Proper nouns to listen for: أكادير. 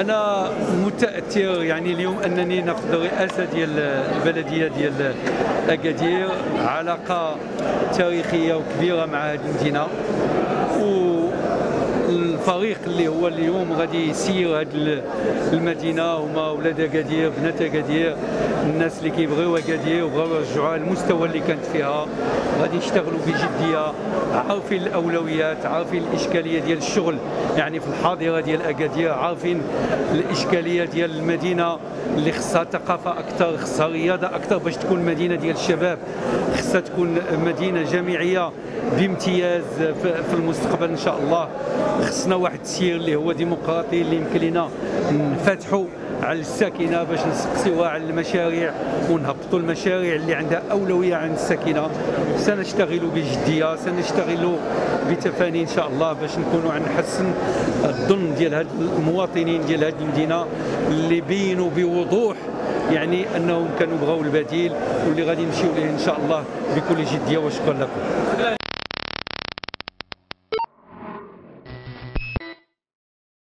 انا متاثر يعني اليوم انني ناخذ الرئاسه ديال البلديه ديال اكادير، علاقه تاريخيه وكبيره مع هذه المدينه، والفريق اللي هو اليوم غادي يسير هذه المدينه هما ولاد اكادير، بنات اكادير، الناس اللي كيبغيو اكادير وبغاو يرجعوها للمستوى اللي كانت فيها. غادي يشتغلوا بجديه، عارفين الاولويات، عارفين الاشكاليه ديال الشغل يعني في الحاضره ديال اكادير، عارفين الاشكاليه ديال المدينه اللي خصها ثقافه اكثر، خصها رياضه اكثر باش تكون مدينه ديال الشباب، خصها تكون مدينه جامعيه بامتياز في المستقبل ان شاء الله. خصنا واحد السير اللي هو ديمقراطي اللي يمكن لنا نفتحوا على الساكنه باش نسقسيوها على المشاريع ونهبطوا المشاريع اللي عندها اولويه عند الساكنه. سنشتغل بجديه، سنشتغل بتفاني ان شاء الله باش نكونوا عن حسن الظن ديال هاد المواطنين ديال هاد المدينه اللي بينوا بوضوح يعني انهم كانوا بغاو البديل واللي غادي نمشيو ليه ان شاء الله بكل جديه. وشكرا لكم.